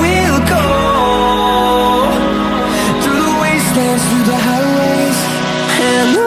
we'll go through the wastelands, through the highways, and on.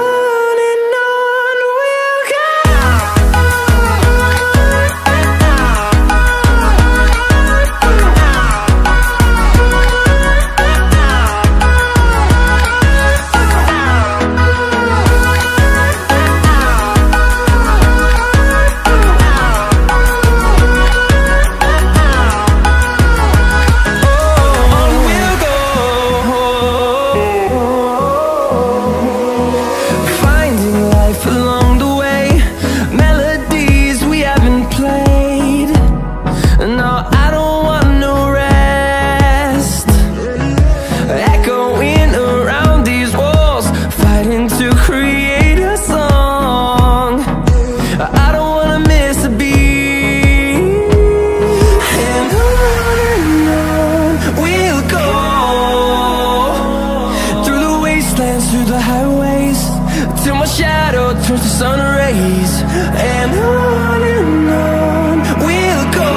Through the highways, till my shadow turns to sun rays, and on we'll go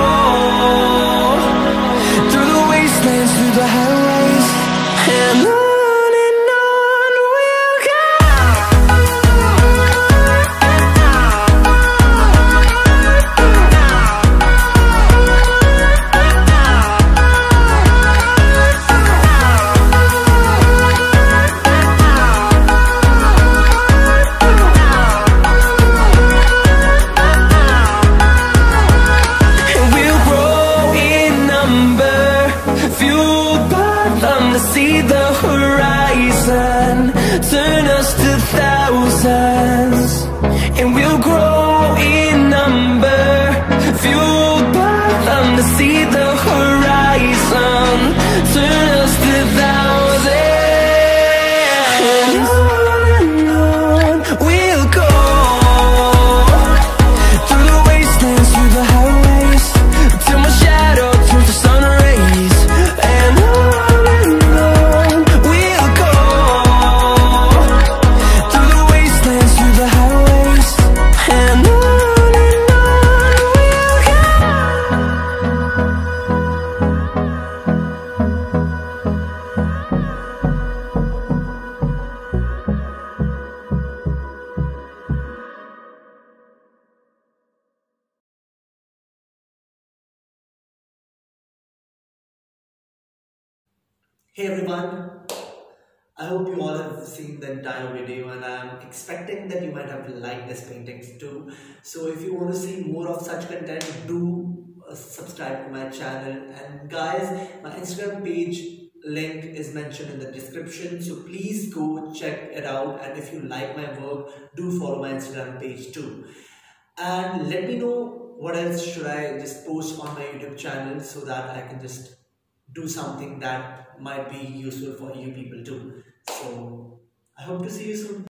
through the wastelands, through the highways, and on. See the horizon, turn us to thousands, and we'll grow in number, fueled by them. To see the horizon, turn us to thousands, and on we'll go through the wastelands, through the highways, till my shadow turns to sun rays, and on. Hey everyone, I hope you all have seen the entire video, and I am expecting that you might have liked this paintings too. So if you want to see more of such content, do subscribe to my channel, and guys, my Instagram page link is mentioned in the description, so please go check it out. And if you like my work, do follow my Instagram page too, and let me know what else should I just post on my YouTube channel, so that I can just do something that might be useful for you people too. So I hope to see you soon.